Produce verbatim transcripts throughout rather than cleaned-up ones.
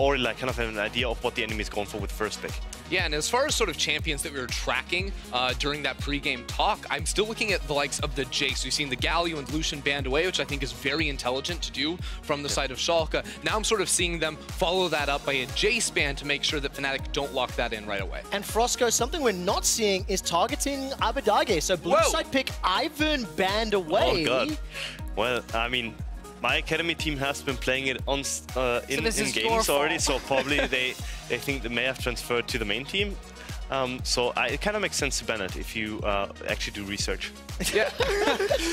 or like kind of have an idea of what the enemy is going for with first pick. Yeah, and as far as sort of champions that we were tracking uh, during that pregame talk, I'm still looking at the likes of the Jace. We've seen the Galio and Lucian banned away, which I think is very intelligent to do from the yeah. side of Schalke. Now I'm sort of seeing them follow that up by a Jace ban to make sure that Fnatic don't lock that in right away. And Frosco, something we're not seeing is targeting Abbedagge. So blue Whoa. side pick Ivan banned away. Oh god. Well, I mean, my academy team has been playing it on uh, in, so in games already, so probably they they think they may have transferred to the main team. Um, so I, it kind of makes sense to ban it if you uh, actually do research. Yeah.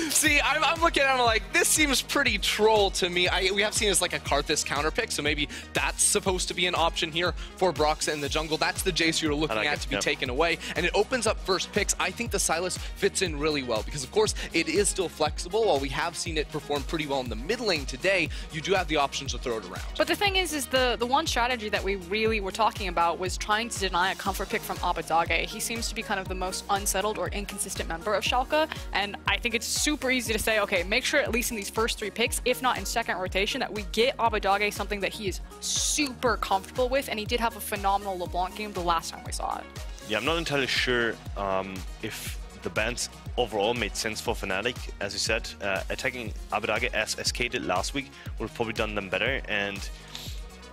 See, I'm, I'm looking at it, I'm like, this seems pretty troll to me. I, we have seen as like a Karthus counter pick, so maybe that's supposed to be an option here for Broxah in the jungle. That's the Jace you were looking like at it. to be yep. taken away, and it opens up first picks. I think the Sylas fits in really well because, of course, it is still flexible. While we have seen it perform pretty well in the mid lane today, you do have the options to throw it around. But the thing is, is the, the one strategy that we really were talking about was trying to deny a comfort pick from Abbedagge. He seems to be kind of the most unsettled or inconsistent member of Schalke, and I think it's super easy to say, okay, make sure at least in these first three picks, if not in second rotation, that we get Abbedagge something that he is super comfortable with, and he did have a phenomenal LeBlanc game the last time we saw it. Yeah, I'm not entirely sure um, if the bans overall made sense for Fnatic. As you said, uh, attacking Abbedagge as S K did last week would have probably done them better, and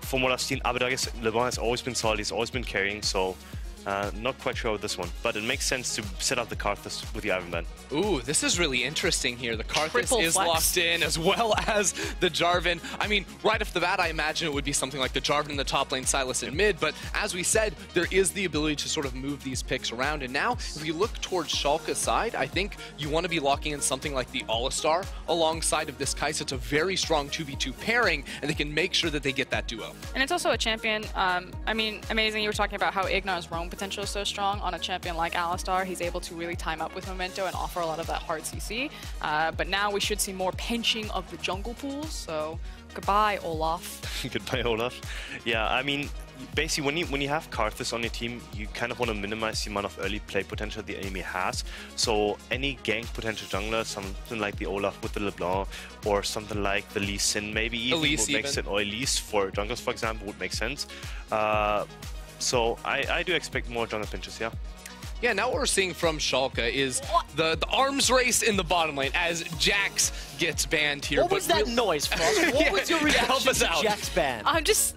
from what I've seen, Abbedagge's LeBlanc has always been solid, he's always been carrying, so Uh, not quite sure with this one, but it makes sense to set up the Karthus with the Iron Man. Ooh, this is really interesting here. The Karthus Triple is flex. locked in, as well as the Jarvan. I mean, right off the bat, I imagine it would be something like the Jarvan in the top lane, Sylas in mid, but as we said, there is the ability to sort of move these picks around, and now, if you look towards Schalke's side, I think you want to be locking in something like the Alistar alongside of this Kai'Sa. It's a very strong two v two pairing, and they can make sure that they get that duo. And it's also a champion. Um, I mean, amazing, you were talking about how IgNar's roam potential is so strong on a champion like Alistar. He's able to really time up with Memento and offer a lot of that hard C C. Uh, but now we should see more pinching of the jungle pools. So goodbye, Olaf. Goodbye, Olaf. Yeah, I mean, basically, when you when you have Karthus on your team, you kind of want to minimize the amount of early play potential the enemy has. So any gank potential jungler, something like the Olaf with the LeBlanc, or something like the Lee Sin, maybe even Elise even. Makes it, or Elise for junglers, for example, would make sense. Uh, So I, I do expect more jungle pinches, yeah. Yeah, now what we're seeing from Schalke is the, the arms race in the bottom lane as Jax gets banned here. What but was that noise, Frost? What yeah, was your reaction help us to out. Jax ban? I'm just...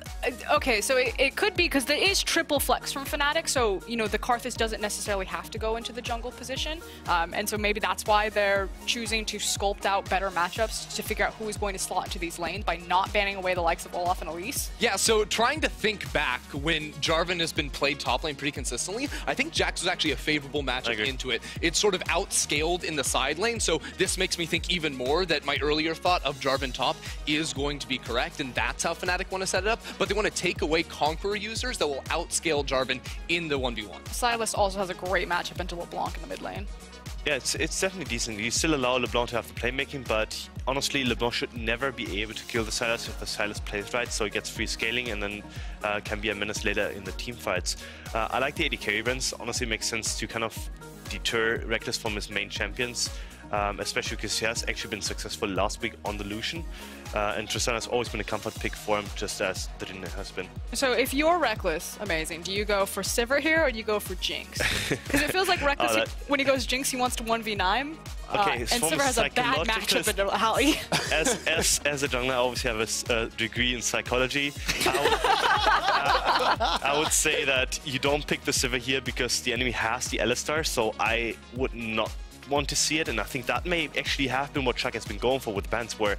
Okay, so it, it could be, because there is triple flex from Fnatic, so, you know, the Karthus doesn't necessarily have to go into the jungle position, um, and so maybe that's why they're choosing to sculpt out better matchups to figure out who is going to slot into these lanes by not banning away the likes of Olaf and Elise. Yeah, so trying to think back when Jarvan has been played top lane pretty consistently, I think Jax was actually a favorable matchup into it. It's sort of outscaled in the side lane, so this makes me think even more that my earlier thought of Jarvan top is going to be correct, and that's how Fnatic want to set it up, but they want to take away Conqueror users that will outscale Jarvan in the one v one. Sylas also has a great matchup into LeBlanc in the mid lane. Yeah, it's, it's definitely decent. You still allow LeBlanc to have the playmaking, but honestly, LeBlanc should never be able to kill the Sylas if the Sylas plays right, so he gets free scaling and then uh, can be a menace later in the team fights. Uh, I like the A D carry bans. Honestly, makes sense to kind of deter Rekkles from his main champions. Um, especially because he has actually been successful last week on the Lucian. Uh, and Tristana has always been a comfort pick for him, just as the Dina has been. So if you're Rekkles, amazing, do you go for Sivir here or do you go for Jinx? Because it feels like Rekkles, oh, that... he, when he goes Jinx, he wants to one v nine. Okay, uh, and Sivir has a bad matchup in the alley. As, as, as a jungler, I obviously have a uh, degree in psychology. I would, uh, I would say that you don't pick the Sivir here because the enemy has the Alistar, so I would not want to see it, and I think that may actually have been what Chuck has been going for with bans, where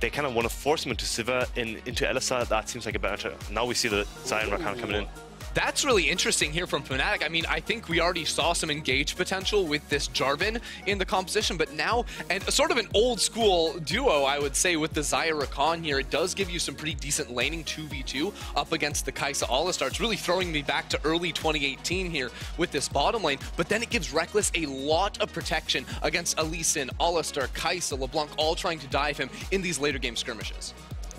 they kind of want to force him into Sivir and into Alistar. That seems like a bad matchup. Now we see the Xayah and Rakan coming in. That's really interesting here from Fnatic. I mean, I think we already saw some engage potential with this Jarvan in the composition, but now, and sort of an old school duo, I would say, with the Xayah Rakan here, it does give you some pretty decent laning two v two up against the Kai'Sa Alistar. It's really throwing me back to early twenty eighteen here with this bottom lane, but then it gives Rekkles a lot of protection against Elise, Alistar, Kai'Sa, LeBlanc, all trying to dive him in these later game skirmishes.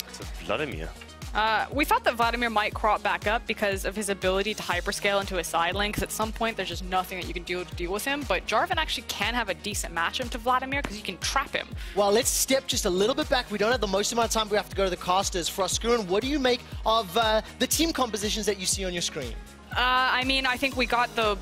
It's a Vladimir. Uh, we thought that Vladimir might crop back up because of his ability to hyperscale into his side lane, because at some point there's just nothing that you can do to deal with him, but Jarvan actually can have a decent matchup to Vladimir because you can trap him. Well, let's step just a little bit back. We don't have the most amount of time. We have to go to the casters. Froskuren, what do you make of uh, the team compositions that you see on your screen? Uh, I mean, I think we got the...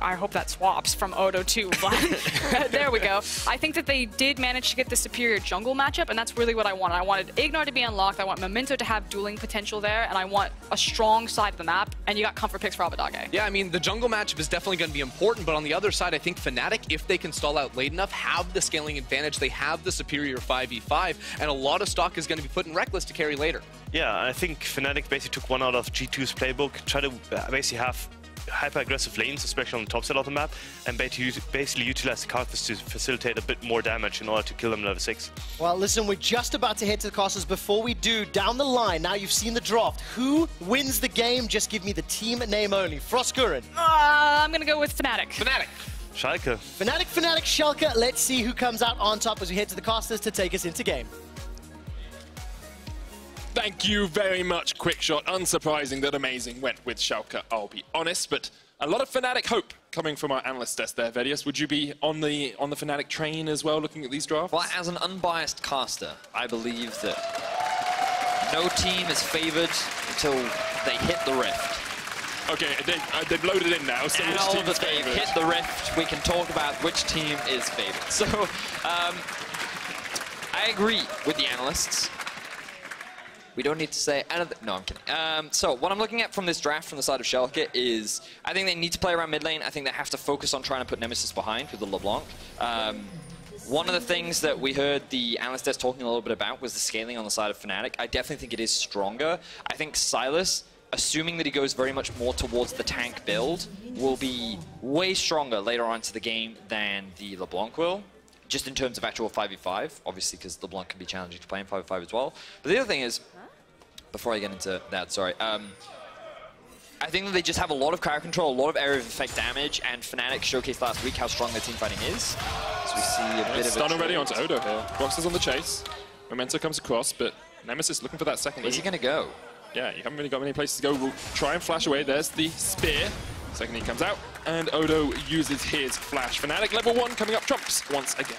I hope that swaps from Odo to Vlad. There we go. I think that they did manage to get the superior jungle matchup, and that's really what I wanted. I wanted IgNar to be unlocked, I want Memento to have dueling potential there, and I want a strong side of the map, and you got comfort picks for Abbedagge. Yeah, I mean, the jungle matchup is definitely going to be important, but on the other side, I think Fnatic, if they can stall out late enough, have the scaling advantage, they have the superior five v five, and a lot of stock is going to be put in Rekkles to carry later. Yeah, I think Fnatic basically took one out of G two's playbook, try to basically have hyper-aggressive lanes, especially on the top side of the map, and basically utilize the Karthus to facilitate a bit more damage in order to kill them level six. Well, listen, we're just about to head to the casters. Before we do, down the line, now you've seen the draft. Who wins the game? Just give me the team name only. Froskuren. Uh, I'm going to go with Fnatic. Fnatic. Schalke. Fnatic, Fnatic, Schalke. Let's see who comes out on top as we head to the casters to take us into game. Thank you very much, Quickshot. Unsurprising that Amazing went with Schalke, I'll be honest, but a lot of Fnatic hope coming from our analyst desk there, Vedius. Would you be on the on the Fnatic train as well, looking at these drafts? Well, as an unbiased caster, I believe that no team is favoured until they hit the rift. Okay, they, uh, they've loaded in now, so and which team is favoured? Hit the rift, we can talk about which team is favoured. So, um, I agree with the analysts. We don't need to say anything. No, I'm kidding. Um, so what I'm looking at from this draft from the side of Schalke is I think they need to play around mid lane. I think they have to focus on trying to put Nemesis behind with the LeBlanc. Um, one of the things that we heard the analyst desk talking a little bit about was the scaling on the side of Fnatic. I definitely think it is stronger. I think Sylas, assuming that he goes very much more towards the tank build, will be way stronger later on to the game than the LeBlanc will. Just in terms of actual five v five, obviously, because LeBlanc can be challenging to play in five v five as well. But the other thing is, before I get into that, sorry, um, I think that they just have a lot of crowd control, a lot of area of effect damage, and Fnatic showcased last week how strong their team fighting is. So we see a yeah, bit of stun already onto Odo here. Broxah's on the chase. Memento comes across, but Nemesis looking for that second. Where's he gonna go? Yeah, you haven't really got many places to go. We'll try and flash away. There's the spear. Second he comes out, and Odo uses his flash. Fnatic level one coming up trumps once again.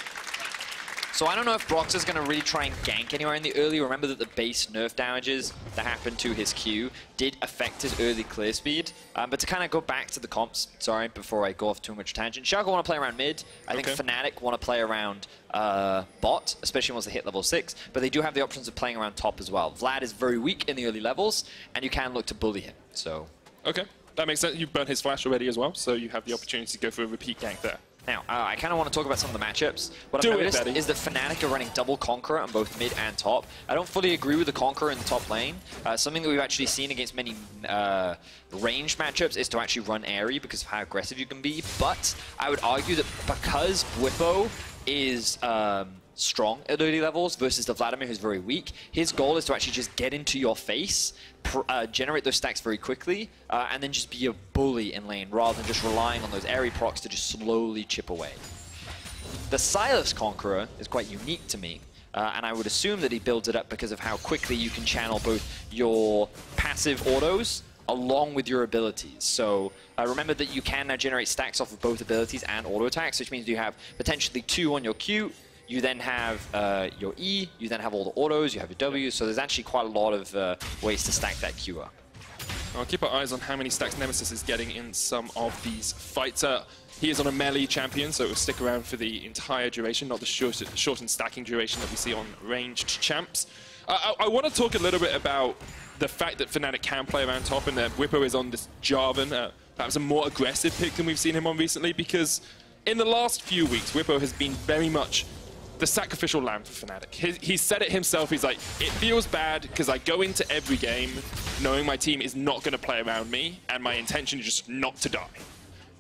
So I don't know if Broxah is going to really try and gank anywhere in the early. Remember that the base nerf damages that happened to his Q did affect his early clear speed. Um, but to kind of go back to the comps, sorry, before I go off too much tangent, Schalke want to play around mid. I okay. think Fnatic want to play around uh, bot, especially once they hit level six. But they do have the options of playing around top as well. Vlad is very weak in the early levels, and you can look to bully him. So okay, that makes sense. You've burnt his flash already as well, so you have the opportunity to go for a repeat gank there. Now, uh, I kind of want to talk about some of the matchups. What I've noticed is that Fnatic are running double Conqueror on both mid and top. I don't fully agree with the Conqueror in the top lane. Uh, something that we've actually seen against many uh, range matchups is to actually run airy because of how aggressive you can be. But I would argue that because Bwipo is um, strong at early levels versus the Vladimir who's very weak, his goal is to actually just get into your face, pr uh, generate those stacks very quickly, uh, and then just be a bully in lane rather than just relying on those airy procs to just slowly chip away. The Sylas Conqueror is quite unique to me, uh, and I would assume that he builds it up because of how quickly you can channel both your passive autos along with your abilities. So uh, remember that you can now generate stacks off of both abilities and auto attacks, which means you have potentially two on your Q, you then have uh, your E, you then have all the autos, you have your W, so there's actually quite a lot of uh, ways to stack that Q up. I'll keep our eyes on how many stacks Nemesis is getting in some of these fights. Uh, he is on a melee champion, so it will stick around for the entire duration, not the short, shortened stacking duration that we see on ranged champs. Uh, I, I want to talk a little bit about the fact that Fnatic can play around top, and that Bwipo is on this Jarvan. Uh, that was a more aggressive pick than we've seen him on recently, because in the last few weeks, Bwipo has been very much the sacrificial lamb for Fnatic. He, he said it himself, he's like, it feels bad because I go into every game knowing my team is not going to play around me and my intention is just not to die.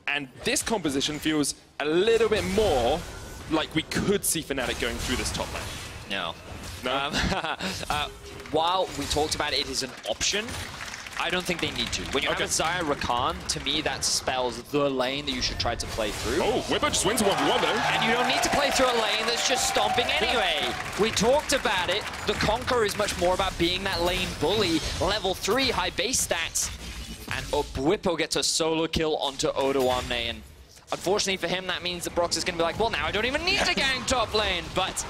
And this composition feels a little bit more like we could see Fnatic going through this top lane. No. No? Um, uh, while we talked about it, it is an option, I don't think they need to. When you okay. have Xayah, Rakan, to me, that spells the lane that you should try to play through. Oh, Whipper just wins one v one there. And you don't need to play through a lane that's just stomping anyway. We talked about it. The Conqueror is much more about being that lane bully. Level three, high base stats. And Bwipo gets a solo kill onto Odoamne. And unfortunately for him, that means that Broxah is going to be like, well, now I don't even need to gang top lane. But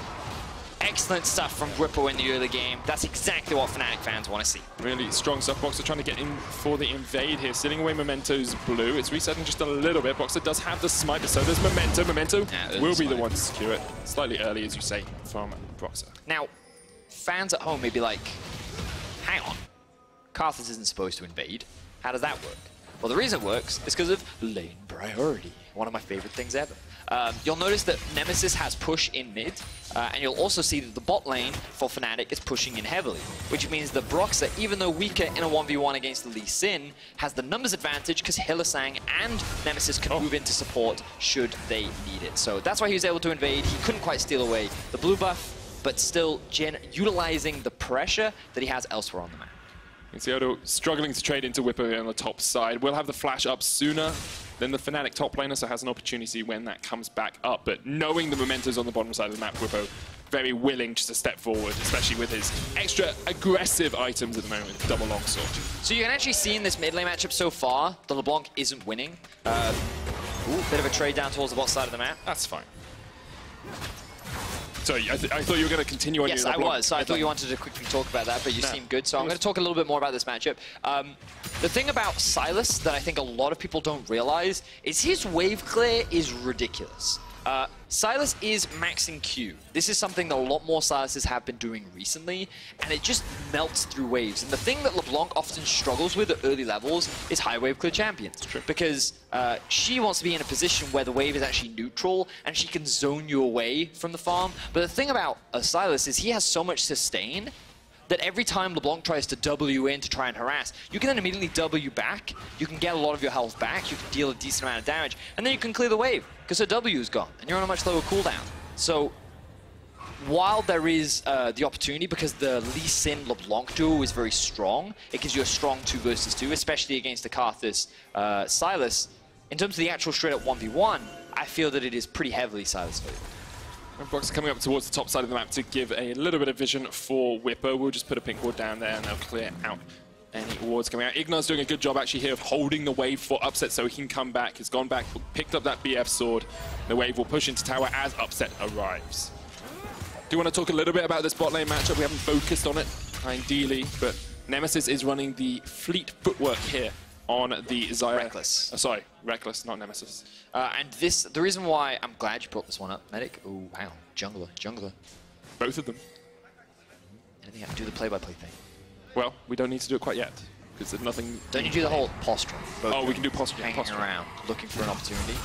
excellent stuff from Bwipo in the early game. That's exactly what Fnatic fans want to see. Really strong stuff. Broxah trying to get in for the invade here. Sitting away Memento's blue. It's resetting just a little bit. Broxah does have the smite, so there's Memento. Memento yeah, there's will the be the one to secure it slightly early, as you say, from Broxah. Now, fans at home may be like, hang on, Karthus isn't supposed to invade. How does that work? Well, the reason it works is because of lane priority. One of my favorite things ever. Um, you'll notice that Nemesis has push in mid, uh, and you'll also see that the bot lane for Fnatic is pushing in heavily, which means that Broxah, even though weaker in a one v one against Lee Sin, has the numbers advantage because Hylissang and Nemesis can oh. move into support should they need it. So that's why he was able to invade. He couldn't quite steal away the blue buff, but still gen utilizing the pressure that he has elsewhere on the map. You can see Odo struggling to trade into Whipper on the top side. We'll have the flash up sooner than the Fnatic top laner, so has an opportunity when that comes back up. But knowing the Memento's on the bottom side of the map, Whipper very willing just to step forward, especially with his extra aggressive items at the moment, double longsword. So you can actually see in this mid lane matchup so far, the LeBlanc isn't winning. Uh, ooh, bit of a trade down towards the bot side of the map. That's fine. Sorry, I, th I thought you were going to continue on yes, your LeBlanc. Yes, I was. So I thought you wanted to quickly talk about that, but you no. seem good. So I'm going to talk a little bit more about this matchup. Um, the thing about Sylas that I think a lot of people don't realize is his wave clear is ridiculous. Uh, Sylas is maxing Q. This is something that a lot more Sylases have been doing recently, and it just melts through waves. And the thing that LeBlanc often struggles with at early levels is high wave clear champions. True. Because uh, she wants to be in a position where the wave is actually neutral, and she can zone you away from the farm. But the thing about uh, Sylas is he has so much sustain that every time LeBlanc tries to W in to try and harass, you can then immediately W back, you can get a lot of your health back, you can deal a decent amount of damage, and then you can clear the wave, because her W is gone, and you're on a much lower cooldown. So, while there is uh, the opportunity, because the Lee Sin LeBlanc duo is very strong, it gives you a strong two versus two, especially against the Karthus uh, Sylas, in terms of the actual straight up one v one, I feel that it is pretty heavily Sylas favored. Broxah coming up towards the top side of the map to give a little bit of vision for Whipper. We'll just put a pink ward down there and they'll clear out any wards coming out. IgNar's doing a good job actually here of holding the wave for Upset so he can come back. He's gone back, picked up that B F sword. The wave will push into tower as Upset arrives. Do you want to talk a little bit about this bot lane matchup? We haven't focused on it ideally, but Nemesis is running the fleet footwork here on the Xayah. Rekkles. Oh, sorry, Rekkles, not Nemesis. Uh, and this, the reason why I'm glad you brought this one up, Medic. Oh, wow, jungler, jungler. Both of them. Anything I can do the play-by-play -play thing? Well, we don't need to do it quite yet, because there's nothing... Don't you do the whole posture? Oh, we can do posture. Hanging posture. around, looking for an opportunity.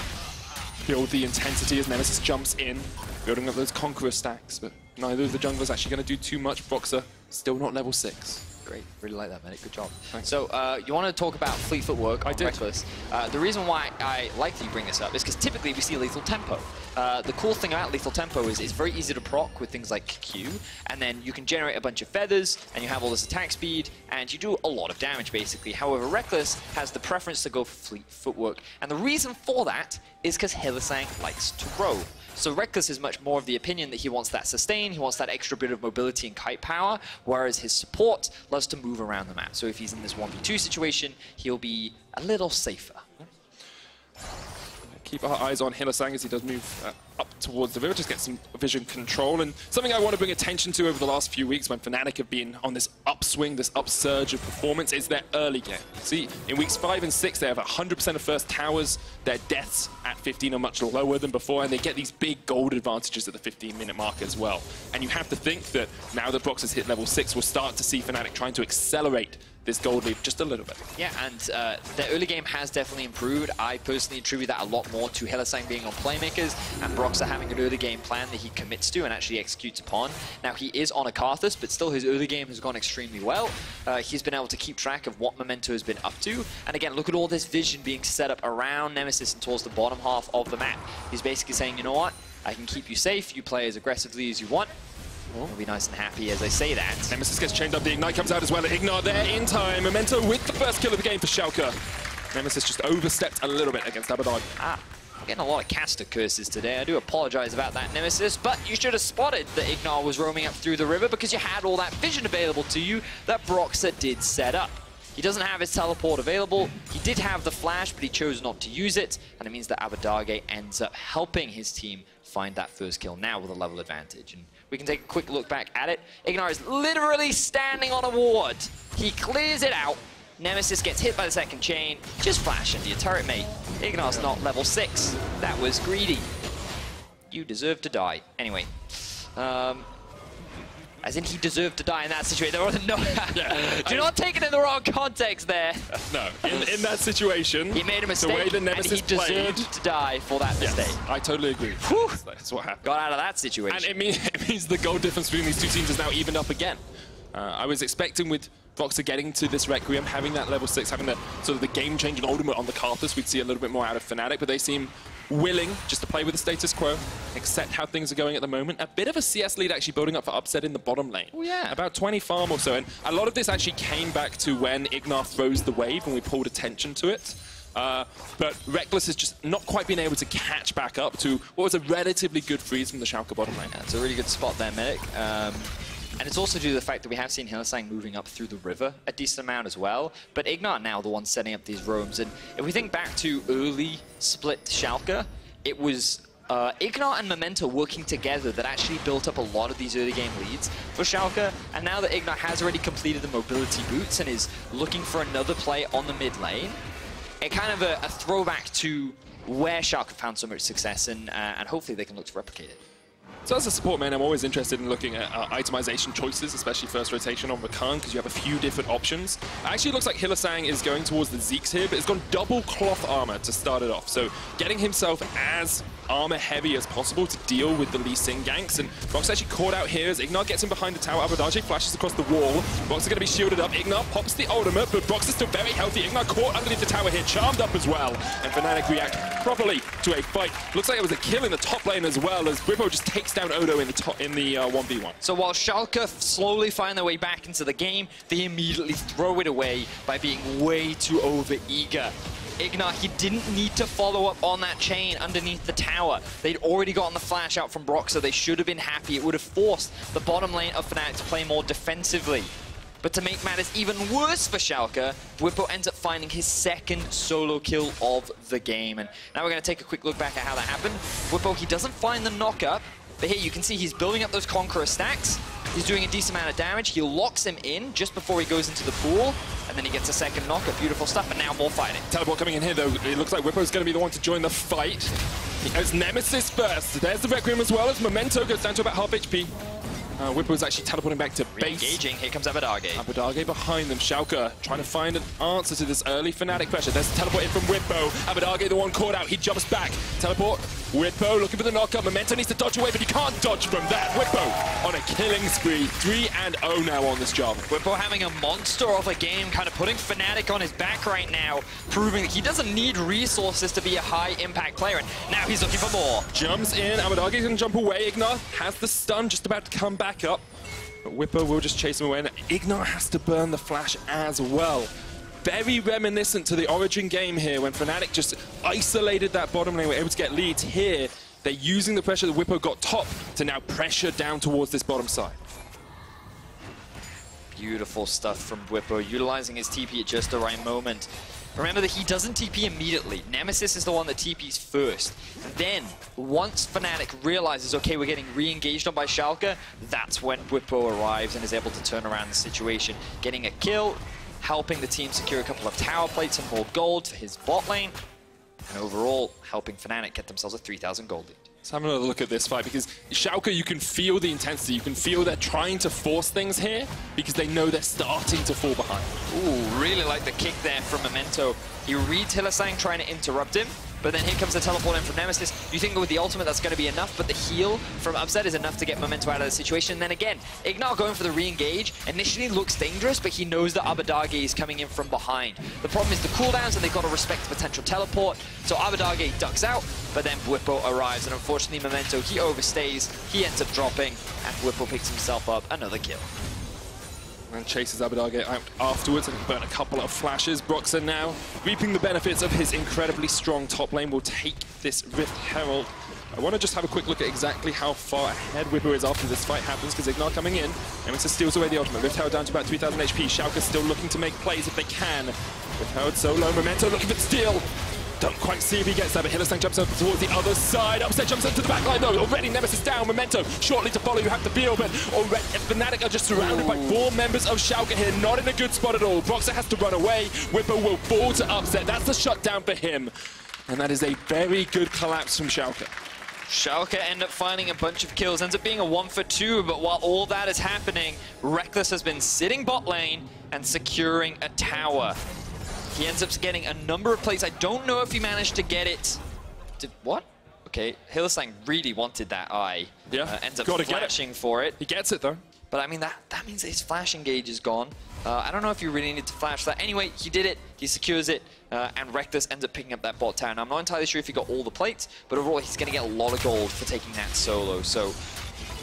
Build the intensity as Nemesis jumps in, building up those Conqueror stacks, but neither of the junglers actually going to do too much. Broxah, still not level six. Great, really like that, Medic. Good job. Thanks. So uh, you want to talk about fleet footwork on I did. Rekkles. Uh, the reason why I like that you bring this up is because typically we see lethal tempo. Uh, the cool thing about lethal tempo is it's very easy to proc with things like Q, and then you can generate a bunch of feathers, and you have all this attack speed, and you do a lot of damage basically. However, Rekkles has the preference to go for fleet footwork, and the reason for that is because Hylissang likes to roam. So Rekkles is much more of the opinion that he wants that sustain, he wants that extra bit of mobility and kite power, whereas his support loves to move around the map. So if he's in this one v two situation, he'll be a little safer. Keep our eyes on Hylissang as he does move uh, up towards the river, just get some vision control. And something I want to bring attention to over the last few weeks when Fnatic have been on this upswing, this upsurge of performance, is their early game. See, in weeks five and six, they have one hundred percent of first towers. Their deaths at fifteen are much lower than before, and they get these big gold advantages at the fifteen minute mark as well. And you have to think that now that Broxah's hit level six, we'll start to see Fnatic trying to accelerate this gold leap just a little bit. Yeah, and uh, the early game has definitely improved. I personally attribute that a lot more to Hylissang being on playmakers and Broxah having an early game plan that he commits to and actually executes upon. Now, he is on a Karthus, but still his early game has gone extremely well. Uh, he's been able to keep track of what Memento has been up to. And again, look at all this vision being set up around Nemesis and towards the bottom half of the map. He's basically saying, you know what? I can keep you safe, you play as aggressively as you want, He'll be nice and happy as I say that. Nemesis gets chained up, the Ignite comes out as well. IgNar there in time. Memento with the first kill of the game for Schalke. Nemesis just overstepped a little bit against Abbedagge. Ah, I'm getting a lot of caster curses today. I do apologize about that, Nemesis, but you should have spotted that IgNar was roaming up through the river because you had all that vision available to you that Broxah did set up. He doesn't have his teleport available. He did have the flash, but he chose not to use it, and it means that Abbedagge ends up helping his team find that first kill now with a level advantage. And we can take a quick look back at it. IgNar is literally standing on a ward. He clears it out. Nemesis gets hit by the second chain. Just flash into your turret, mate. IgNar's not level six. That was greedy. You deserve to die. Anyway. Um, As in, he deserved to die in that situation. There wasn't no... Yeah, Do I, not take it in the wrong context there. No, in, in that situation, he made a mistake, the way the Nemesis and he played, deserved to die for that mistake. Yes, I totally agree. Whew. That's what happened. Got out of that situation. And it, mean, it means the goal difference between these two teams is now evened up again. Uh, I was expecting with Broxah getting to this Requiem, having that level six, having the sort of the game change and ultimate on the Karthus, we'd see a little bit more out of Fnatic, but they seem willing just to play with the status quo, accept how things are going at the moment. A bit of a C S lead actually building up for Upset in the bottom lane. Oh, yeah. About twenty farm or so, and a lot of this actually came back to when IgNar throws the wave and we pulled attention to it. Uh, but Rekkles has just not quite been able to catch back up to what was a relatively good freeze from the Schalke bottom lane. That's a really good spot there, Medic. Um, And it's also due to the fact that we have seen Hylissang moving up through the river a decent amount as well. But IgNar now the one setting up these roams. And if we think back to early split Schalke, it was uh, IgNar and Memento working together that actually built up a lot of these early game leads for Schalke. And now that IgNar has already completed the mobility boots and is looking for another play on the mid lane, it kind of a, a throwback to where Schalke found so much success, and, uh, and hopefully they can look to replicate it. So as a support man, I'm always interested in looking at uh, itemization choices, especially first rotation on Rakan, because you have a few different options. Actually, it looks like Hylissang is going towards the Zeke's here, but it's gone double cloth armor to start it off. So getting himself as armor heavy as possible to deal with the Lee Sin ganks. And Broxah actually caught out here as IgNar gets him behind the tower. Abbedagge flashes across the wall. Broxah going to be shielded up. IgNar pops the ultimate, but Broxah's still very healthy. IgNar caught underneath the tower here, charmed up as well. And Fnatic react properly to a fight. Looks like it was a kill in the top lane as well, as Bwipo just takes down Odo in the top, in the uh, one v one. So while Schalke slowly find their way back into the game, they immediately throw it away by being way too over-eager. IgNar, he didn't need to follow up on that chain underneath the tower. They'd already gotten the flash out from Broxah. They should have been happy. It would have forced the bottom lane of Fnatic to play more defensively. But to make matters even worse for Schalke, Bwipo ends up finding his second solo kill of the game. And now we're going to take a quick look back at how that happened. Bwipo, he doesn't find the knock-up, but here you can see he's building up those Conqueror stacks. He's doing a decent amount of damage. He locks him in just before he goes into the pool, and then he gets a second knocker. Beautiful stuff, and now more fighting. Teleport coming in here, though. It looks like Bwipo's going to be the one to join the fight. It's Nemesis first. There's the Requiem as well, as Memento goes down to about half H P. Uh, Bwipo's actually teleporting back to base. Engaging. Here comes Abbedagge. Abbedagge behind them. Schalke trying to find an answer to this early Fnatic pressure. There's a teleport in from Bwipo. Abbedagge, the one caught out. He jumps back. Teleport. Bwipo looking for the knockup. Memento needs to dodge away, but he can't dodge from that. Bwipo on a killing spree. three and oh now on this job. Bwipo having a monster of a game, kind of putting Fnatic on his back right now, proving that he doesn't need resources to be a high-impact player. And now he's looking for more. Jumps in. Abbedagge's going to jump away. IgNar has the stun, just about to come back. Back up, but Bwipo will just chase him away, and IgNar has to burn the flash as well. Very reminiscent to the Origin game here, when Fnatic just isolated that bottom lane, were able to get leads here. They're using the pressure that Bwipo got top to now pressure down towards this bottom side. Beautiful stuff from Bwipo, utilizing his T P at just the right moment. Remember that he doesn't T P immediately. Nemesis is the one that T Ps first. Then, once Fnatic realizes, okay, we're getting re-engaged on by Schalke, that's when Bwipo arrives and is able to turn around the situation. Getting a kill, helping the team secure a couple of tower plates and more gold for his bot lane, and overall, helping Fnatic get themselves a three thousand gold lead. Let's have another look at this fight, because Schalke, you can feel the intensity. You can feel they're trying to force things here because they know they're starting to fall behind. Ooh, really like the kick there from Memento. He reads Hylissang trying to interrupt him. But then here comes the teleport in from Nemesis. You think with the ultimate that's going to be enough, but the heal from Upset is enough to get Memento out of the situation. And then again, IgNar going for the re-engage initially looks dangerous, but he knows that Abbedagge is coming in from behind. The problem is the cooldowns, and they've got to respect the potential teleport. So Abbedagge ducks out, but then Bwipo arrives, and unfortunately Memento, he overstays, he ends up dropping, and Bwipo picks himself up another kill. And chases Abbedagge out afterwards and burn a couple of flashes. Broxah now reaping the benefits of his incredibly strong top lane will take this Rift Herald. I want to just have a quick look at exactly how far ahead Bwipo is after this fight happens, because IgNar coming in, Nemesis steals away the ultimate. Rift Herald down to about three thousand H P. Schalke still looking to make plays if they can. Rift Herald solo, Memento looking for the steal. Don't quite see if he gets there, but Hylissang jumps up towards the other side. Upset jumps up to the back line though. Already Nemesis down, Memento shortly to follow. You have to be open. Already Fnatic are just surrounded Ooh. by four members of Schalke here. Not in a good spot at all. Broxah has to run away. Bwipo will fall to Upset. That's the shutdown for him. And that is a very good collapse from Schalke. Schalke end up finding a bunch of kills. Ends up being a one for two, but while all that is happening, Rekkles has been sitting bot lane and securing a tower. He ends up getting a number of plays. I don't know if he managed to get it. Did what? Okay, Hylissang really wanted that eye. Yeah, uh, ends up flashing for it. He gets it though. But I mean, that, that means his flash engage is gone. Uh, I don't know if you really need to flash that. Anyway, he did it, he secures it, uh, and Rekkles ends up picking up that bot tower. Now, I'm not entirely sure if he got all the plates, but overall he's gonna get a lot of gold for taking that solo. So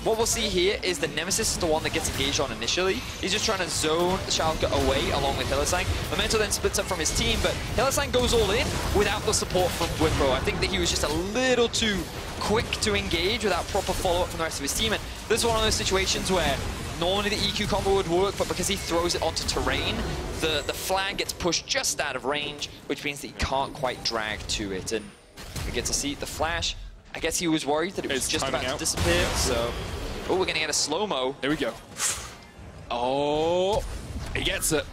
what we'll see here is the Nemesis is the one that gets engaged on initially. He's just trying to zone Schalke away along with Hylissang. Memento then splits up from his team, but Hylissang goes all in without the support from Bwipo. I think that he was just a little too quick to engage without proper follow-up from the rest of his team. And this is one of those situations where normally the E Q combo would work, but because he throws it onto terrain, the, the flag gets pushed just out of range, which means that he can't quite drag to it. And we get to see the flash. I guess he was worried that it was it's just about out. to disappear, so... Oh, we're gonna get a slow-mo. There we go. Oh, he gets it.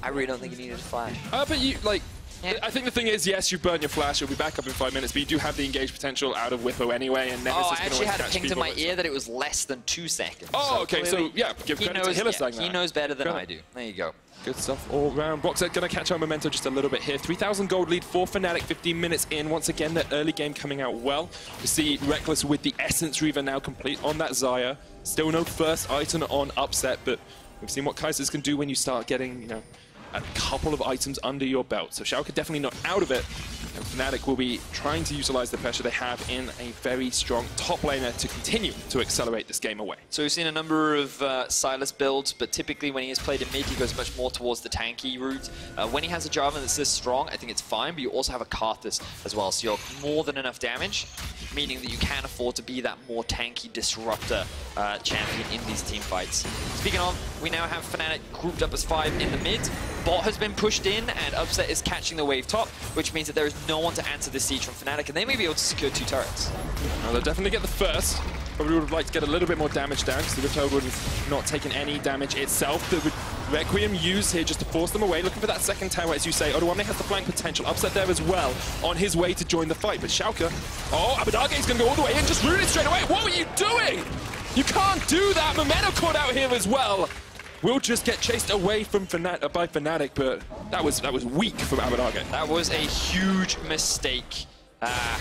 I really don't think he needed a flash. Uh, but you, like... Yeah. I think the thing is, yes, you burn your flash, you'll be back up in five minutes, but you do have the engage potential out of Bwipo anyway, and Nemesis oh, I actually had it pinged in my ear so. that it was less than two seconds. Oh, so okay, so, yeah, give credit knows, to Hylissang yeah, He knows better than Go. I do. There you go. Good stuff all round. Broxah gonna catch our Memento just a little bit here. three thousand gold lead for Fnatic, fifteen minutes in. Once again, their early game coming out well. We see Rekkles with the Essence Reaver now complete on that Xayah. Still no first item on Upset, but we've seen what Kai'Sa can do when you start getting, you know, a couple of items under your belt. So Schalke definitely not out of it. And Fnatic will be trying to utilize the pressure they have in a very strong top laner to continue to accelerate this game away. So we've seen a number of uh, Sylas builds, but typically when he is played in mid, he goes much more towards the tanky route. Uh, when he has a Jarvan that's this strong, I think it's fine, but you also have a Karthus as well. So you're more than enough damage, meaning that you can afford to be that more tanky disruptor uh, champion in these team fights. Speaking of, we now have Fnatic grouped up as five in the mid. Bot has been pushed in, and Upset is catching the wave top, which means that there is no one to answer this siege from Fnatic, and they may be able to secure two turrets. Now they'll definitely get the first. Probably would have liked to get a little bit more damage down, because the Rift Herald would have not taken any damage itself. The Requiem used here just to force them away, looking for that second tower, as you say. Odoamne has the flank potential. Upset there as well, on his way to join the fight. But Schalke... Oh, Abbedagge is going to go all the way in, just ruin it straight away! What were you doing?! You can't do that! Memento caught out here as well! We'll just get chased away from Fnatic, by Fnatic, but that was that was weak from Abbedagge. That was a huge mistake. Uh,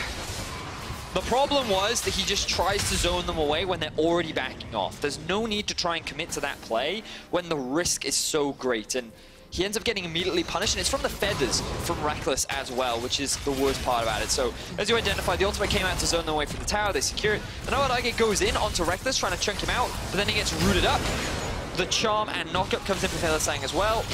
the problem was that he just tries to zone them away when they're already backing off. There's no need to try and commit to that play when the risk is so great. And he ends up getting immediately punished, and it's from the feathers from Rekkles as well, which is the worst part about it. So, as you identified, the ultimate came out to zone them away from the tower, they secure it. And Abbedagge goes in onto Rekkles, trying to chunk him out, but then he gets rooted up. The charm and knockup comes in for Hylissang as well,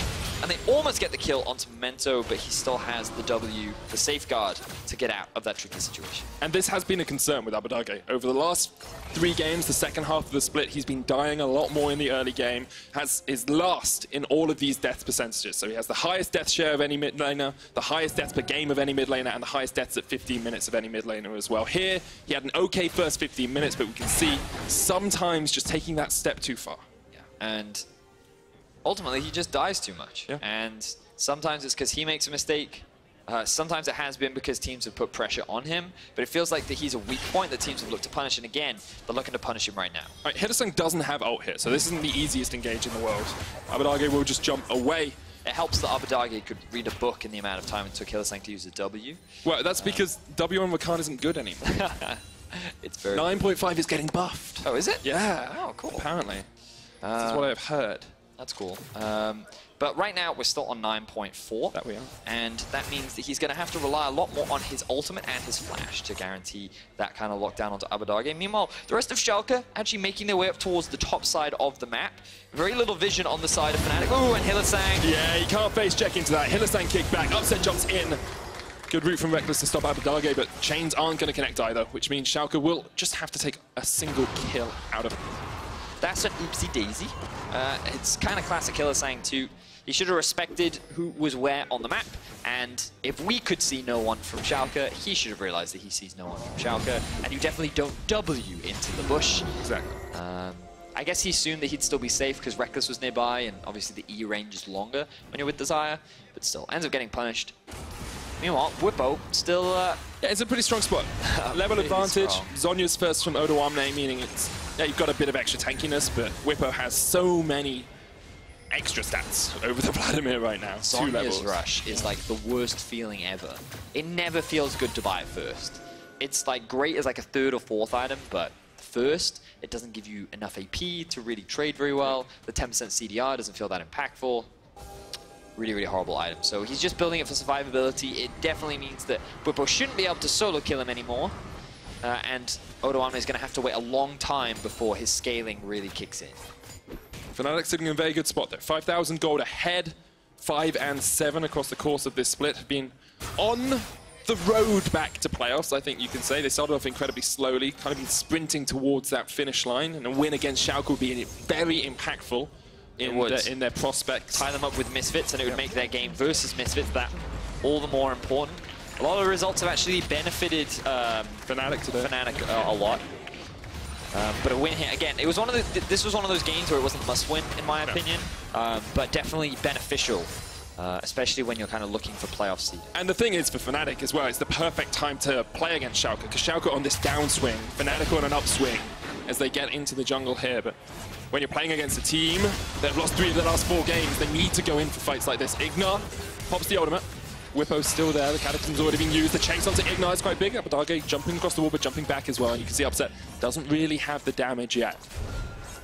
and they almost get the kill onto Memento, but he still has the W, the safeguard, to get out of that tricky situation. And this has been a concern with Abbedagge. Over the last three games, the second half of the split, he's been dying a lot more in the early game, has is last in all of these death percentages. So he has the highest death share of any mid laner, the highest deaths per game of any mid laner, and the highest deaths at fifteen minutes of any mid laner as well. Here, he had an okay first fifteen minutes, but we can see sometimes just taking that step too far. And ultimately, he just dies too much. Yeah. And sometimes it's because he makes a mistake. Uh, sometimes it has been because teams have put pressure on him. But it feels like that he's a weak point that teams have looked to punish. And again, they're looking to punish him right now. All right, Hylissang doesn't have ult here, so this isn't the easiest engage in the world. Abbedagge will just jump away It helps that Abbedagge could read a book in the amount of time it took Hylissang to use a W. Well, that's um, because W on Rakan isn't good anymore. It's very nine point five is getting buffed. Oh, is it? Yeah. Oh, cool. Apparently. Uh, this is what I've heard. That's cool. Um, but right now, we're still on nine point four. That we are. And that means that he's going to have to rely a lot more on his ultimate and his flash to guarantee that kind of lockdown onto Abbedagge. Meanwhile, the rest of Schalke actually making their way up towards the top side of the map. Very little vision on the side of Fnatic. Ooh, and Hylissang. Yeah, he can't face check into that. Hylissang kick back. Upset jumps in. Good route from Rekkles to stop Abbedagge, but chains aren't going to connect either, which means Schalke will just have to take a single kill out of it. That's an oopsie-daisy. Uh, it's kind of classic Hylissang too. He should have respected who was where on the map, and if we could see no one from Schalke, he should have realized that he sees no one from Schalke, and you definitely don't W into the bush. Exactly. Um, I guess he assumed that he'd still be safe because Rekkles was nearby, and obviously the E range is longer when you're with Xayah, but still, ends up getting punished. Meanwhile, Bwipo still... Uh, yeah, it's a pretty strong spot. Level advantage, strong. Zonya's first from Odoamne, meaning it's, yeah, you've got a bit of extra tankiness, but Bwipo has so many extra stats over the Vladimir right now. Zonya's rush is like the worst feeling ever. It never feels good to buy it first. It's like great as like a third or fourth item, but first, it doesn't give you enough A P to really trade very well. The ten percent C D R doesn't feel that impactful. Really, really horrible item. So he's just building it for survivability. It definitely means that Bwipo shouldn't be able to solo kill him anymore. Uh, and Odoamne is going to have to wait a long time before his scaling really kicks in. Fnatic sitting in a very good spot there. five thousand gold ahead, five and seven across the course of this split. Have been on the road back to playoffs, I think you can say. They started off incredibly slowly, kind of been sprinting towards that finish line. And a win against Schalke would be very impactful. In, the, in their prospects. Tie them up with Misfits, and it would make their game versus Misfits that all the more important. A lot of the results have actually benefited um, Fnatic, today. Fnatic uh, a lot. Um, but a win here again. It was one of the, th this was one of those games where it wasn't must-win in my no. opinion, um, but definitely beneficial, uh, especially when you're kind of looking for playoff seed. And the thing is for Fnatic as well, it's the perfect time to play against Schalke because Schalke on this downswing, Fnatic on an upswing as they get into the jungle here. But when you're playing against a team that have lost three of the last four games, they need to go in for fights like this. IgNar pops the ultimate. Bwipo's still there. The Catacomb's already been used. The chase onto IgNar is quite big. Abbedagge jumping across the wall, but jumping back as well. And you can see Upset doesn't really have the damage yet.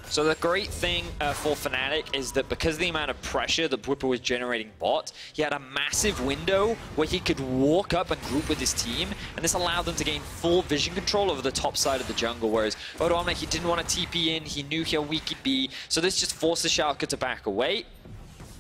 So the great thing uh, for Fnatic is that because of the amount of pressure that Bwipo was generating bot, he had a massive window where he could walk up and group with his team, and this allowed them to gain full vision control over the top side of the jungle, whereas Odoamne, he didn't want to T P in, he knew how weak he'd be, so this just forces Schalke to back away.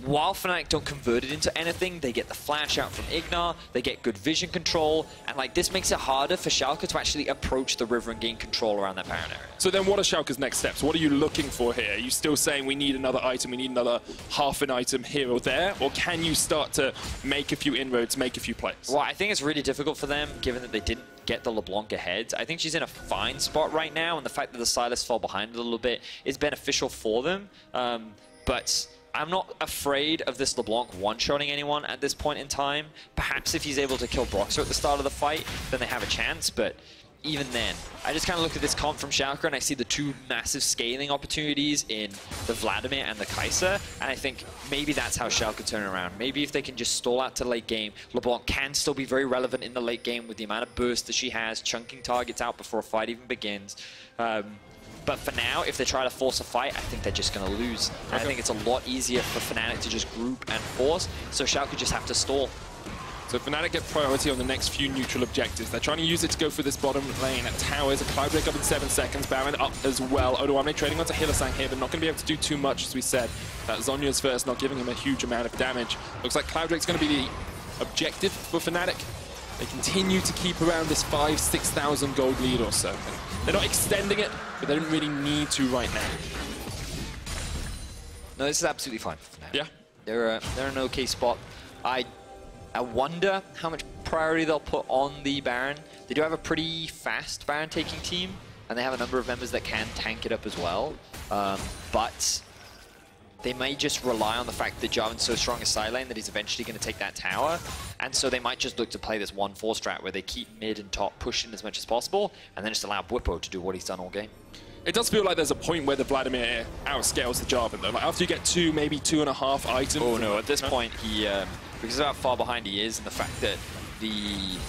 While Fnatic don't convert it into anything, they get the flash out from IgNar, they get good vision control, and like this makes it harder for Schalke to actually approach the river and gain control around that Baron area. So then what are Schalke's next steps? What are you looking for here? Are you still saying we need another item, we need another half an item here or there? Or can you start to make a few inroads, make a few plays? Well, I think it's really difficult for them, given that they didn't get the LeBlanc ahead. I think she's in a fine spot right now, and the fact that the Sylas fell behind a little bit is beneficial for them, um, but I'm not afraid of this LeBlanc one-shotting anyone at this point in time. Perhaps if he's able to kill Broxah at the start of the fight, then they have a chance, but even then, I just kind of look at this comp from Schalke and I see the two massive scaling opportunities in the Vladimir and the Kai'sa, and I think maybe that's how Schalke turn around. Maybe if they can just stall out to late game, LeBlanc can still be very relevant in the late game with the amount of burst that she has, chunking targets out before a fight even begins. Um, But for now, if they try to force a fight, I think they're just going to lose. Okay. I think it's a lot easier for Fnatic to just group and force, so Schalke just have to stall. So Fnatic get priority on the next few neutral objectives. They're trying to use it to go through this bottom lane at towers. A cloud break up in seven seconds. Baron up as well. Odoamne trading onto Hylissang here, but not going to be able to do too much, as we said. That Zonya's first, not giving him a huge amount of damage. Looks like cloud break's going to be the objective for Fnatic. They continue to keep around this five, six thousand gold lead or so. They're not extending it, but they don't really need to right now. No, this is absolutely fine for now. Yeah, they're uh, they're an okay spot. I I wonder how much priority they'll put on the Baron. They do have a pretty fast Baron taking team, and they have a number of members that can tank it up as well. Um, but they may just rely on the fact that Jarvan's so strong as side lane that he's eventually going to take that tower, and so they might just look to play this one four strat where they keep mid and top pushing as much as possible, and then just allow Bwipo to do what he's done all game. It does feel like there's a point where the Vladimir outscales the Jarvan though. Like after you get two, maybe two and a half items. Oh no, at this huh? point he, um, because of how far behind he is and the fact that the,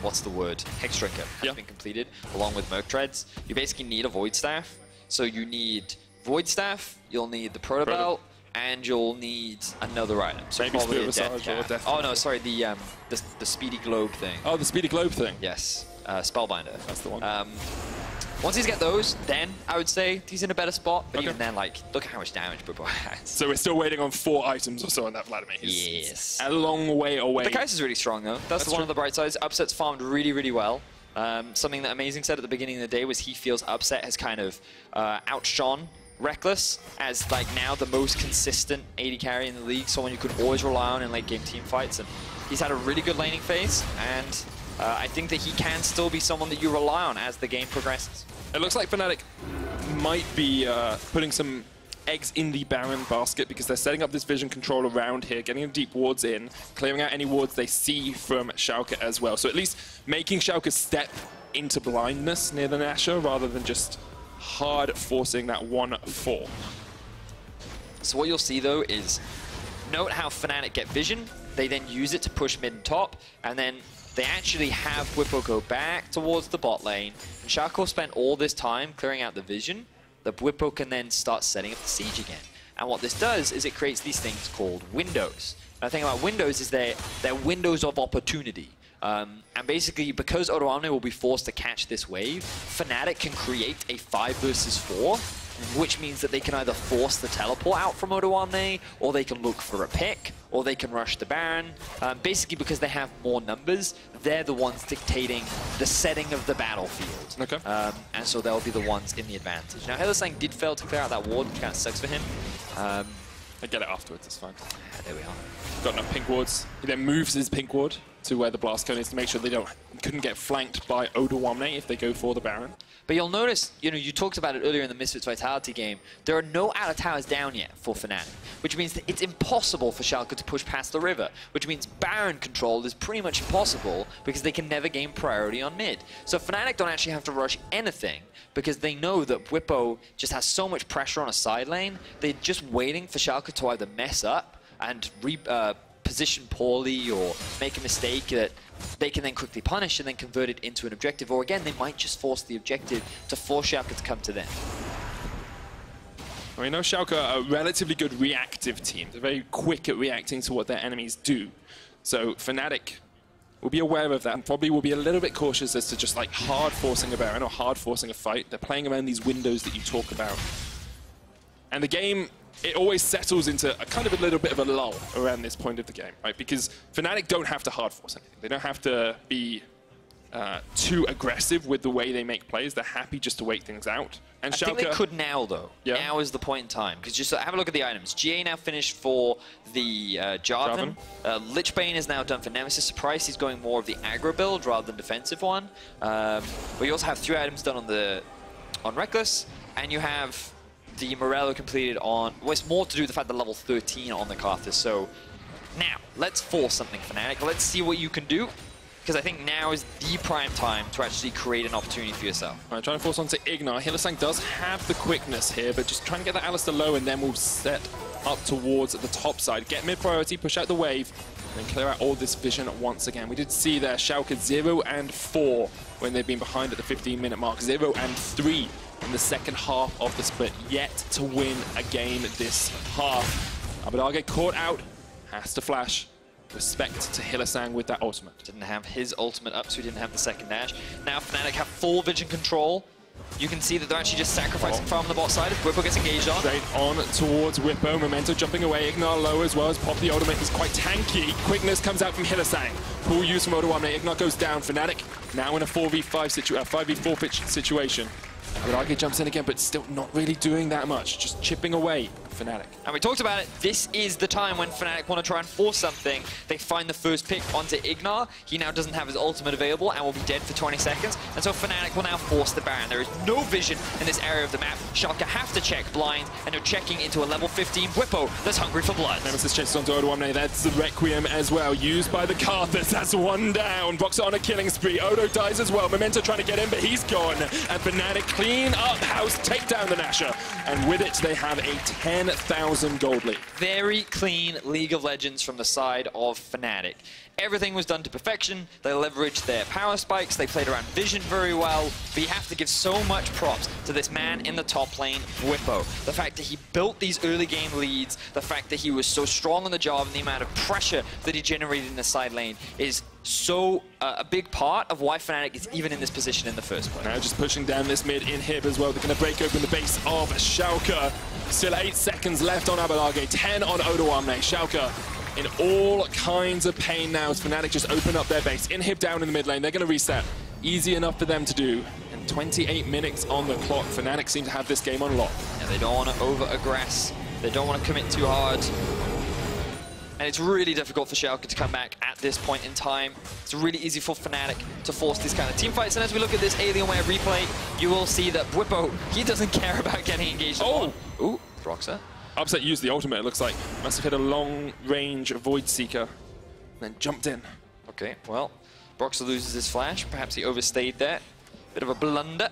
what's the word, Hexdrinker has yeah. been completed along with Merc Treads, you basically need a Void Staff. So you need Void Staff, you'll need the Proto Belt, and you'll need another item. So maybe probably a death cap. Or death oh no, sorry, the, um, the the Speedy Globe thing. Oh, the Speedy Globe thing. Yes, uh, Spellbinder. That's the one. Um, Once he's got those, then I would say he's in a better spot. But okay. even then, like, look at how much damage Bwipo has. So we're still waiting on four items or so on that Vladimir. He's yes. a long way away. But the Kai'Sa's really strong, though. That's, That's the one on the bright side. Upset's farmed really, really well. Um, something that Amazing said at the beginning of the day was he feels Upset has kind of uh, outshone Rekkles as, like, now the most consistent A D carry in the league. Someone you could always rely on in late-game team fights. And he's had a really good laning phase, and... Uh, I think that he can still be someone that you rely on as the game progresses. It looks like Fnatic might be uh, putting some eggs in the Baron basket because they're setting up this vision control around here, getting the deep wards in, clearing out any wards they see from Schalke as well. So at least making Schalke step into blindness near the Nasher rather than just hard forcing that one four. So what you'll see though is, note how Fnatic get vision, they then use it to push mid and top, and then they actually have Bwipo go back towards the bot lane, and Schalke spent all this time clearing out the vision. The Bwipo can then start setting up the siege again. And what this does is it creates these things called windows. And the thing about windows is they're, they're windows of opportunity. Um, and basically, because Odoamne will be forced to catch this wave, Fnatic can create a five versus four, which means that they can either force the teleport out from Odoamne, or they can look for a pick, or they can rush the Baron. Um, basically, because they have more numbers, they're the ones dictating the setting of the battlefield. Okay. Um, and so they'll be the ones in the advantage. Now, Hylissang did fail to clear out that ward, which kind of sucks for him. Um, I get it afterwards, it's fine. Ah, there we are. Got enough pink wards. He then moves his pink ward to where the blast cone is to make sure they don't couldn't get flanked by Odoamne if they go for the Baron. But you'll notice, you know, you talked about it earlier in the Misfits Vitality game, there are no outer towers down yet for Fnatic, which means that it's impossible for Schalke to push past the river, which means Baron control is pretty much impossible because they can never gain priority on mid. So Fnatic don't actually have to rush anything because they know that Bwipo just has so much pressure on a side lane, they're just waiting for Schalke to either mess up and re uh, position poorly or make a mistake that they can then quickly punish and then convert it into an objective, or again, they might just force the objective to force Schalke to come to them. We know Schalke are a relatively good reactive team. They're very quick at reacting to what their enemies do. So Fnatic will be aware of that and probably will be a little bit cautious as to just like hard forcing a Baron or hard forcing a fight. They're playing around these windows that you talk about. And the game, it always settles into a kind of a little bit of a lull around this point of the game, right? Because Fnatic don't have to hard force anything. They don't have to be uh, too aggressive with the way they make plays. They're happy just to wait things out. And I Schalke, think they could now, though. Yeah. Now is the point in time. Because just have a look at the items. G A now finished for the uh, Jarvan. Jarvan. Uh, Lichbane is now done for Nemesis. Surprise, he's going more of the aggro build rather than defensive one. Um, but you also have three items done on the on Rekkles, and you have the Morello completed on, well, it's more to do with the fact that level thirteen on the Karthus. So now, let's force something, Fnatic. Let's see what you can do, because I think now is the prime time to actually create an opportunity for yourself. All right, trying to force onto IgNar. Hylissang does have the quickness here, but just trying to get that Alistar low, and then we'll set up towards the top side. Get mid priority, push out the wave, and clear out all this vision once again. We did see there Schalke zero and four when they've been behind at the fifteen minute mark, zero and three. In the second half of the split, yet to win a game this half. Abbedagge caught out, has to flash. Respect to Hylissang with that ultimate. Didn't have his ultimate up, so he didn't have the second dash. Now Fnatic have full vision control. You can see that they're actually just sacrificing farm on the bot side. If Bwipo gets engaged on. Straight on towards Bwipo. Memento jumping away. IgNar low as well as Pop the ultimate. He's quite tanky. Quickness comes out from Hylissang. Pool use from Odoamne. IgNar goes down. Fnatic now in a four v five situ uh, five v four situation. Abbedagge jumps in again, but still not really doing that much. Just chipping away. Fnatic. And we talked about it, this is the time when Fnatic want to try and force something. They find the first pick onto IgNar. He now doesn't have his ultimate available and will be dead for twenty seconds. And so Fnatic will now force the Baron. There is no vision in this area of the map. Schalke have to check blind, and they're checking into a level fifteen Bwipo that's hungry for blood. Nemesis chases onto Odoamne. That's the Requiem as well, used by the Karthus. That's one down. Broxah on a killing spree. Odo dies as well. Memento trying to get in, but he's gone. And Fnatic clean up house, take down the Nasher. And with it, they have a ten thousand gold lead. Very clean League of Legends from the side of Fnatic. Everything was done to perfection. They leveraged their power spikes. They played around vision very well. But you have to give so much props to this man in the top lane, Bwipo. The fact that he built these early game leads, the fact that he was so strong on the job, and the amount of pressure that he generated in the side lane is so uh, a big part of why Fnatic is even in this position in the first place. Now just pushing down this mid inhib as well. They're going to break open the base of Schalke. Still eight seconds left on Abbedagge, ten on Odoamne. Schalke in all kinds of pain now as Fnatic just open up their base. Inhib down in the mid lane, they're going to reset. Easy enough for them to do. And twenty-eight minutes on the clock. Fnatic seem to have this game on lock. Yeah, they don't want to over-aggress. They don't want to commit too hard. And it's really difficult for Schalke to come back at this point in time. It's really easy for Fnatic to force these kind of team fights. And as we look at this Alienware replay, you will see that Bwipo, he doesn't care about getting engaged. Oh! Ooh, Broxah. Upset used the ultimate, it looks like. Must have hit a long-range Void Seeker, and then jumped in. Okay, well, Broxah loses his flash. Perhaps he overstayed there. Bit of a blunder.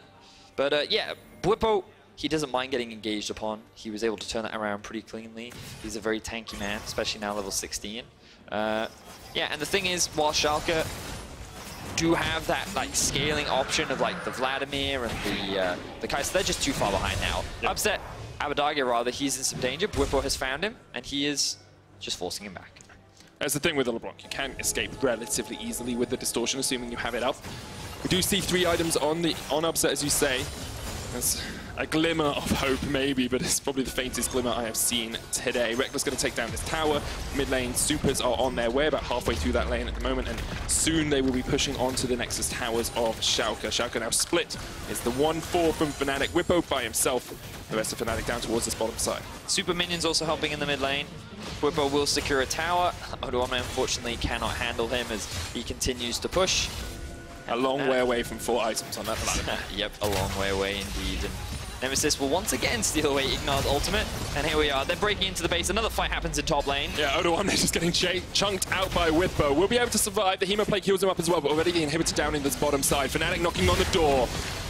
But uh, yeah, Bwipo, he doesn't mind getting engaged upon. He was able to turn that around pretty cleanly. He's a very tanky man, especially now level sixteen. Uh, yeah, and the thing is, while Schalke do have that like scaling option of like the Vladimir and the uh, the Kai'sa, they're just too far behind now. Yep. Upset, Abbedagge rather, he's in some danger. Bwipo has found him, and he is just forcing him back. That's the thing with the LeBlanc. You can escape relatively easily with the distortion, assuming you have it up. We do see three items on the on Upset, as you say. That's a glimmer of hope, maybe, but it's probably the faintest glimmer I have seen today. Rekkles going to take down this tower. Mid lane supers are on their way, about halfway through that lane at the moment, and soon they will be pushing onto the Nexus Towers of Schalke. Schalke now split. It's the one four from Fnatic. Bwipo by himself. The rest of Fnatic down towards this bottom side. Super minions also helping in the mid lane. Bwipo will secure a tower. Odoamne unfortunately cannot handle him as he continues to push. A long uh, way away from four items on that planet. Yep, a long way away indeed. And Nemesis will once again steal away IgNar's ultimate. And here we are, they're breaking into the base. Another fight happens in top lane. Yeah, Odoamne just getting ch chunked out by Bwipo. We'll be able to survive. The Hemo Plague heals him up as well, but already the inhibitor down in this bottom side. Fnatic knocking on the door,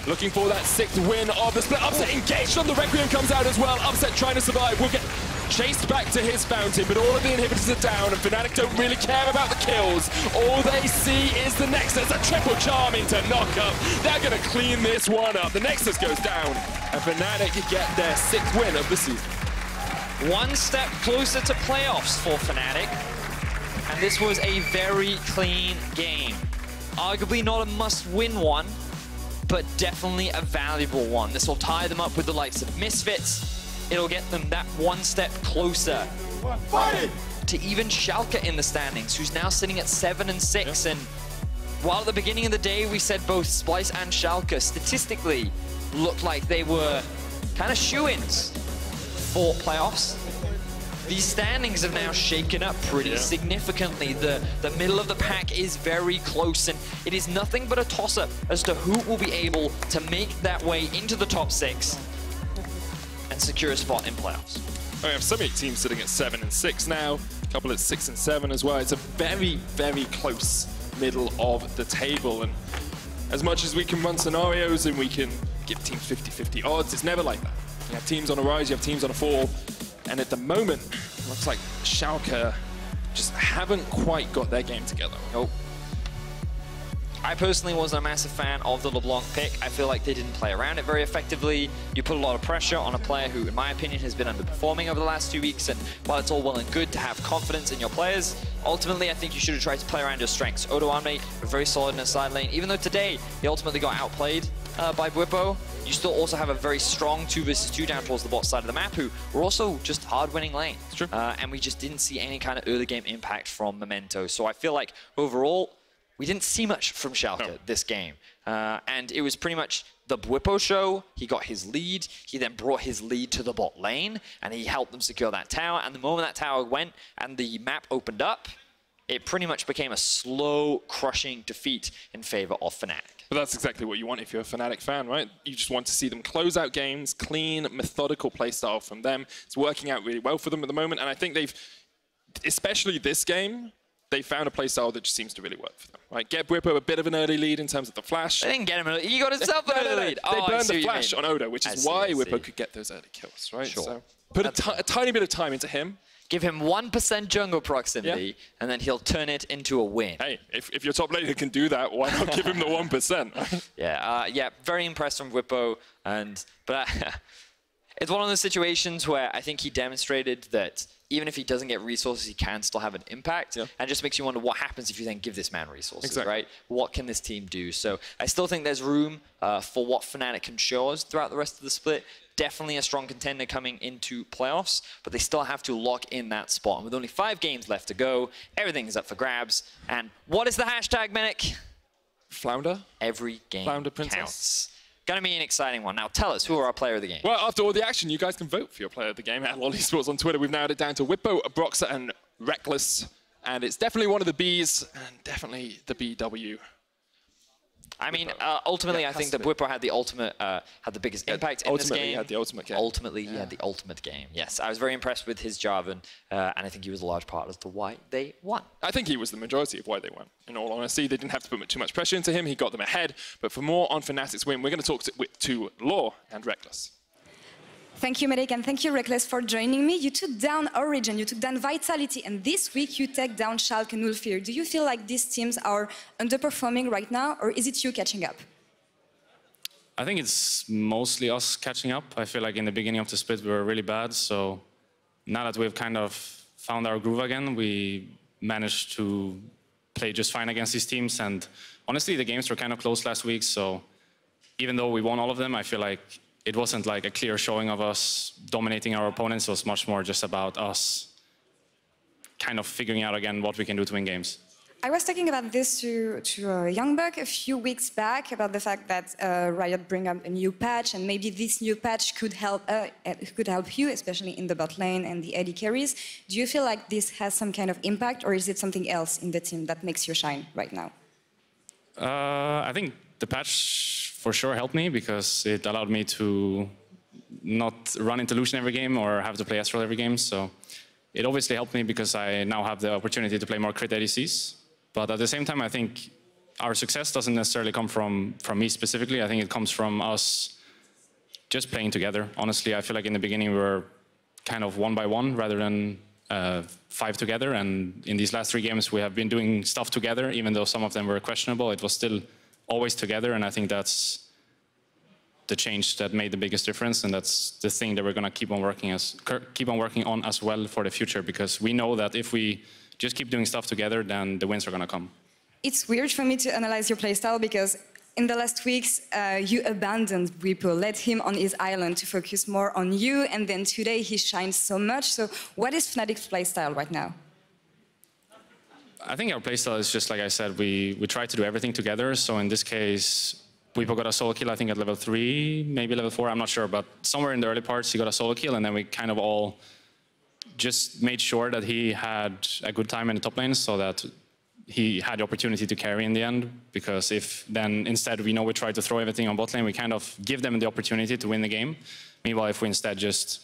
looking for that sixth win of the split. Upset engaged on the Requiem comes out as well. Upset trying to survive. We'll get chased back to his fountain, but all of the inhibitors are down, and Fnatic don't really care about the kills. All they see is the Nexus, a triple charm into knockup. They're going to clean this one up. The Nexus goes down, and Fnatic get their sixth win of the season. One step closer to playoffs for Fnatic, and this was a very clean game. Arguably not a must-win one, but definitely a valuable one. This will tie them up with the likes of Misfits. It'll get them that one step closer Fight. to even Schalke in the standings, who's now sitting at seven and six. Yep. And while at the beginning of the day we said both Splice and Schalke statistically looked like they were kind of shoo-ins for playoffs, these standings have now shaken up pretty yeah. significantly. The, the middle of the pack is very close, and it is nothing but a toss-up as to who will be able to make that way into the top six and secure a spot in playoffs. We have some eight teams sitting at seven and six now, a couple at six and seven as well. It's a very, very close middle of the table, and as much as we can run scenarios and we can give teams fifty fifty odds, it's never like that. You have teams on a rise, you have teams on a fall, and at the moment, it looks like Schalke just haven't quite got their game together. Nope. I personally wasn't a massive fan of the LeBlanc pick. I feel like they didn't play around it very effectively. You put a lot of pressure on a player who, in my opinion, has been underperforming over the last two weeks, and while it's all well and good to have confidence in your players, ultimately I think you should have tried to play around your strengths. Odoamne, very solid in the side lane, even though today he ultimately got outplayed uh, by Bwipo. You still also have a very strong two versus two down towards the bot side of the map, who were also just hard winning lane. It's true. Uh, and we just didn't see any kind of early game impact from Memento. So I feel like overall, we didn't see much from Schalke no. this game, uh, and it was pretty much the Bwipo show, he got his lead, he then brought his lead to the bot lane, and he helped them secure that tower, and the moment that tower went and the map opened up, it pretty much became a slow, crushing defeat in favor of Fnatic. But that's exactly what you want if you're a Fnatic fan, right? You just want to see them close out games, clean, methodical playstyle from them. It's working out really well for them at the moment, and I think they've, especially this game, they found a playstyle that just seems to really work for them. Right? Get Bwipo a bit of an early lead in terms of the flash. They didn't get him early. He got himself an early lead. They oh, burned the flash on Odo, which is see, why Bwipo could get those early kills, right? Sure. So put a, a tiny bit of time into him. Give him one percent jungle proximity, yeah. and then he'll turn it into a win. Hey, if, if your top laner can do that, why not give him the one percent? yeah, uh, yeah, very impressed from Bwipo. And, but uh, it's one of those situations where I think he demonstrated that even if he doesn't get resources, he can still have an impact. Yeah. And it just makes you wonder what happens if you then give this man resources, exactly. right? What can this team do? So I still think there's room uh, for what Fnatic can show us throughout the rest of the split. Definitely a strong contender coming into playoffs, but they still have to lock in that spot. And with only five games left to go, everything is up for grabs. And what is the hashtag, Medic? Flounder. Every game Flounder Princess. Counts. Gonna be an exciting one. Now tell us, who are our player of the game? Well, after all the action, you guys can vote for your player of the game at Lolly Sports on Twitter. We've narrowed it down to Bwipo, Broxah, and Rekkles. And it's definitely one of the Bs, and definitely the B W. I mean, uh, ultimately, yeah, I think that Bwipo had the ultimate, uh, had the biggest yeah, impact in this game. Ultimately, he had the ultimate game. Ultimately, yeah. he had the ultimate game. Yes, I was very impressed with his Jarvan, uh, and I think he was a large part as to why they won. I think he was the majority of why they won. In all honesty, they didn't have to put too much pressure into him. He got them ahead. But for more on Fnatic's win, we're going to talk to, to Law and Rekkles. Thank you, Medic, and thank you, Rekkles, for joining me. You took down Origin, you took down Vitality, and this week you take down Schalke oh four. Do you feel like these teams are underperforming right now, or is it you catching up? I think it's mostly us catching up. I feel like in the beginning of the split we were really bad, so now that we've kind of found our groove again, we managed to play just fine against these teams, and honestly, the games were kind of close last week, so even though we won all of them, I feel like it wasn't like a clear showing of us dominating our opponents. It was much more just about us kind of figuring out again what we can do to win games. I was talking about this to, to uh, Young Buck a few weeks back, about the fact that uh, Riot bring up a new patch, and maybe this new patch could help, uh, could help you, especially in the bot lane and the A D carries. Do you feel like this has some kind of impact, or is it something else in the team that makes you shine right now? Uh, I think the patch for sure helped me, because it allowed me to not run into Lucian every game or have to play Astral every game. So it obviously helped me because I now have the opportunity to play more crit A D Cs. But at the same time, I think our success doesn't necessarily come from, from me specifically. I think it comes from us just playing together. Honestly, I feel like in the beginning we were kind of one by one rather than uh, five together. And in these last three games, we have been doing stuff together, even though some of them were questionable. It was still always together, and I think that's the change that made the biggest difference, and that's the thing that we're going to keep on working as keep on working on as well for the future, because we know that if we just keep doing stuff together, then the wins are going to come. It's weird for me to analyze your playstyle, because in the last weeks, uh, you abandoned Bwipo, let him on his island to focus more on you, and then today he shines so much. So what is Fnatic's playstyle right now? I think our playstyle is just like I said, we, we try to do everything together. So in this case, Bwipo got a solo kill, I think at level three, maybe level four, I'm not sure, but somewhere in the early parts he got a solo kill, and then we kind of all just made sure that he had a good time in the top lane so that he had the opportunity to carry in the end. Because if then instead we know we try to throw everything on bot lane, we kind of give them the opportunity to win the game. Meanwhile, if we instead just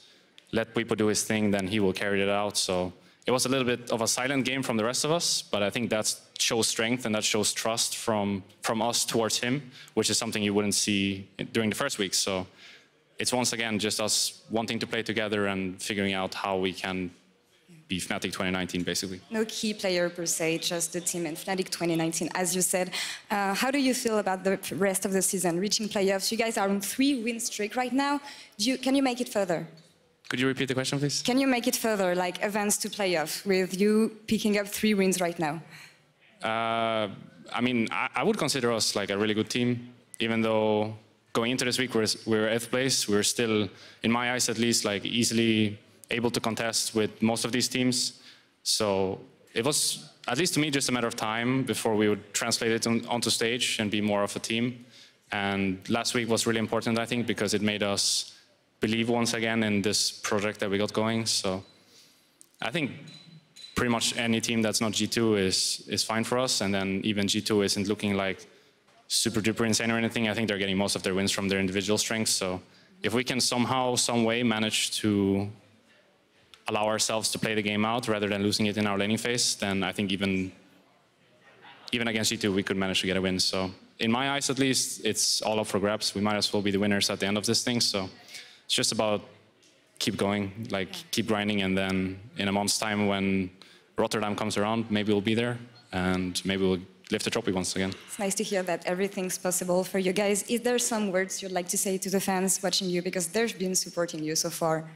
let Bwipo do his thing, then he will carry it out. So it was a little bit of a silent game from the rest of us, but I think that shows strength and that shows trust from, from us towards him, which is something you wouldn't see during the first week. So it's once again just us wanting to play together and figuring out how we can be Fnatic twenty nineteen, basically. No key player per se, just the team and Fnatic twenty nineteen, as you said. Uh, how do you feel about the rest of the season, reaching playoffs? You guys are on three win streak right now. Do you, can you make it further? Could you repeat the question, please? Can you make it further, like advance to playoff, with you picking up three wins right now? Uh, I mean, I, I would consider us like a really good team, even though going into this week we're, we're eighth place. We're still, in my eyes at least, like easily able to contest with most of these teams. So it was, at least to me, just a matter of time before we would translate it on, onto stage and be more of a team. And last week was really important, I think, because it made us believe once again in this project that we got going. So I think pretty much any team that's not G two is, is fine for us. And then even G two isn't looking like super duper insane or anything. I think they're getting most of their wins from their individual strengths. So if we can somehow, some way manage to allow ourselves to play the game out rather than losing it in our laning phase, then I think even even against G two, we could manage to get a win. So in my eyes, at least, it's all up for grabs. We might as well be the winners at the end of this thing. So it's just about keep going, like keep grinding. And then in a month's time, when Rotterdam comes around, maybe we'll be there and maybe we'll lift the trophy once again. It's nice to hear that everything's possible for you guys. Is there some words you'd like to say to the fans watching you? Because they've been supporting you so far.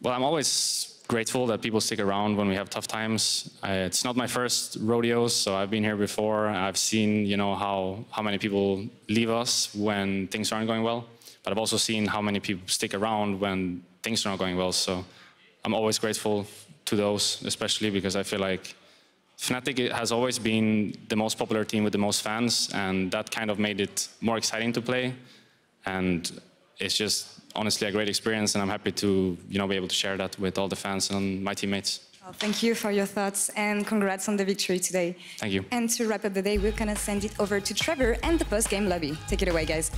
Well, I'm always grateful that people stick around when we have tough times. I, it's not my first rodeo, so I've been here before. I've seen, you know, how, how many people leave us when things aren't going well. But I've also seen how many people stick around when things are not going well. So I'm always grateful to those, especially because I feel like Fnatic has always been the most popular team with the most fans, and that kind of made it more exciting to play. And it's just honestly a great experience, and I'm happy to, you know, be able to share that with all the fans and my teammates. Well, thank you for your thoughts, and congrats on the victory today. Thank you. And to wrap up the day, we're going to send it over to Trevor and the post-game lobby. Take it away, guys.